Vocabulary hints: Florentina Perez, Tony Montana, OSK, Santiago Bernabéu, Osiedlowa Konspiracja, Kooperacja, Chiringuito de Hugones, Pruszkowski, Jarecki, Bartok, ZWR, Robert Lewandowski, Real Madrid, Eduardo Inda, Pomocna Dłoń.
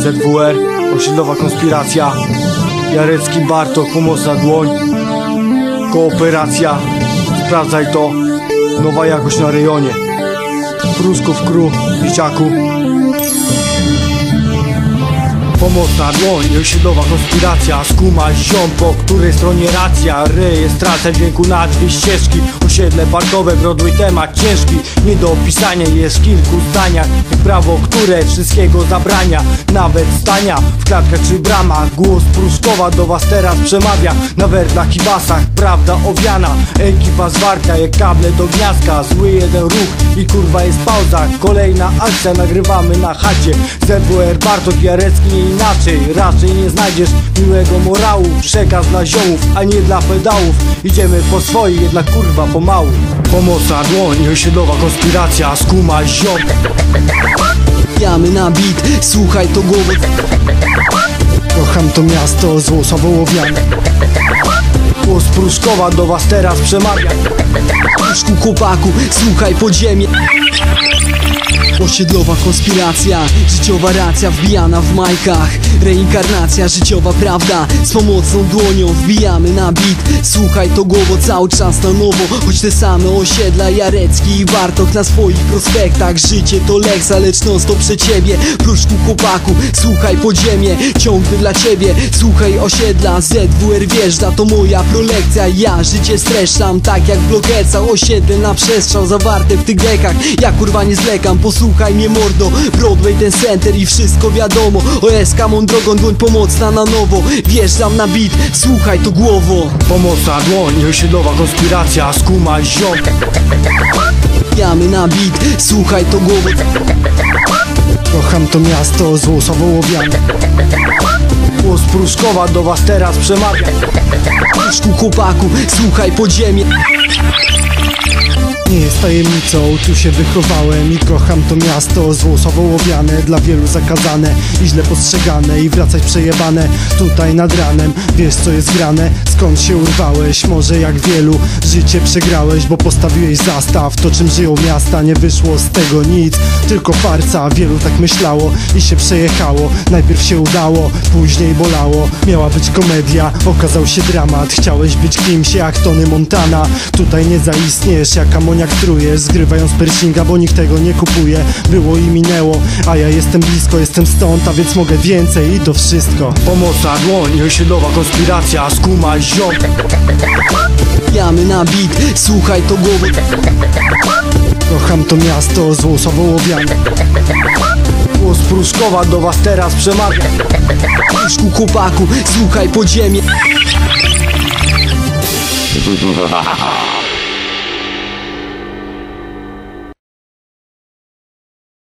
ZWR, Osiedlowa Konspiracja, Jarecki, Bartok, Pomocna Dłoń, Kooperacja, sprawdzaj to, nowa jakość na rejonie, Prusków, Kru, Dzieciaku. Pomocna dłoń, osiedlowa konspiracja. Skumaj ziom, po której stronie racja. Rejestracja dźwięku na dwie ścieżki. Osiedle parkowe, Broadway, temat ciężki. Nie do opisania jest w kilku zdaniach. Jak prawo, które wszystkiego zabrania, nawet stania w klatkach czy bramach. Głos Pruskowa do was teraz przemawia. Na wertlach i basach, prawda owiana. Ekipa zwarta jak kable do gniazdka. Zły jeden ruch i kurwa jest pauza. Kolejna akcja, nagrywamy na chacie. ZWR, Bartok, Jarecki, inaczej, raczej nie znajdziesz miłego morału. Przekaz dla ziomów, a nie dla pedałów. Idziemy po swoje, jednak kurwa pomału. Pomocna dłoń, osiedlowa konspiracja. Skumaj ziom. Jamy na bit, słuchaj to głową. Kocham to miasto, zło słabołowiane. Głos Pruskowa do was teraz przemawia. Puszku chłopaku, słuchaj podziemie. Osiedlowa konspiracja, życiowa racja wbijana w majkach. Reinkarnacja, życiowa prawda. Z pomocną dłonią wbijamy na bit. Słuchaj to głowo cały czas na nowo. Choć te same osiedla, Jarecki i Bartok na swoich prospektach. Życie to leksa, lecz non stop przed ciebie. Pruszku chłopaku, słuchaj podziemie. Ciągle dla ciebie, słuchaj osiedla. ZWR wjeżdża, to moja prolekcja. Ja życie streszczam, tak jak blokeca. Osiedle na przestrzał, zawarte w tych dekach. Ja kurwa nie zlekam, posłuchaj mnie mordo. Broadway, ten center i wszystko wiadomo. OSK, mą drogą, dłoń pomocna na nowo. Wjeżdżam na bit, słuchaj to głowo. Pomocna dłoń, osiedlowa konspiracja. Skumaj ziom. Jamy na bit, słuchaj to głowo. Kocham to miasto, zło słabołowiane. Głos Pruskowa do was teraz przemawia. Puszku chłopaku, słuchaj podziemie. Nie jest tajemnicą, tu się wychowałem i kocham to miasto, zło słabołowiane. Dla wielu zakazane i źle postrzegane i wracać przejebane. Tutaj nad ranem, wiesz co jest grane. Skąd się urwałeś, może jak wielu życie przegrałeś, bo postawiłeś zastaw. To czym żyją miasta, nie wyszło z tego nic, tylko farca. Wielu tak myślało i się przejechało. Najpierw się udało, później bolało. Miała być komedia, okazał się dramat. Chciałeś być kimś jak Tony Montana. Tutaj nie zaistniesz, jak amoniak trujesz. Zgrywają z piercinga, bo nikt tego nie kupuje. Było i minęło, a ja jestem blisko. Jestem stąd, a więc mogę więcej i to wszystko. Pomocna dłoń, osiedlowa konspiracja. Skumaj ziom. Jamy na bit, słuchaj to głowy. Kocham to miasto, zło słabołowiane. Głos Pruskowa do was teraz przemawia. Puszku chłopaku, słuchaj podziemie.